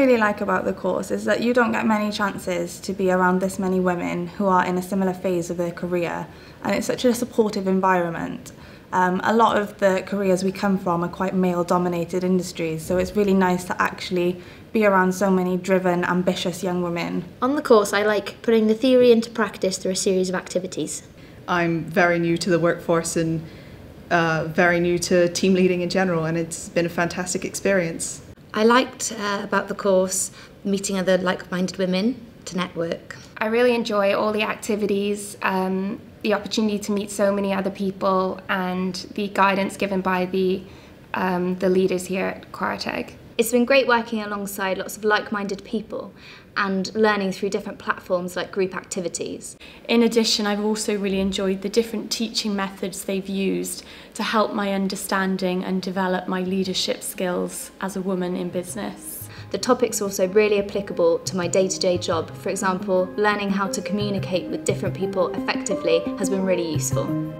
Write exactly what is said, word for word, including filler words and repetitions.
really like about the course is that you don't get many chances to be around this many women who are in a similar phase of their career, and it's such a supportive environment. Um, a lot of the careers we come from are quite male-dominated industries, so it's really nice to actually be around so many driven, ambitious young women. On the course, I like putting the theory into practice through a series of activities. I'm very new to the workforce and uh, very new to team leading in general, and it's been a fantastic experience. I liked uh, about the course meeting other like-minded women to network. I really enjoy all the activities, um, the opportunity to meet so many other people, and the guidance given by the, um, the leaders here at Chwarae Teg. It's been great working alongside lots of like-minded people and learning through different platforms like group activities. In addition, I've also really enjoyed the different teaching methods they've used to help my understanding and develop my leadership skills as a woman in business. The topic's also really applicable to my day-to-day job. For example, learning how to communicate with different people effectively has been really useful.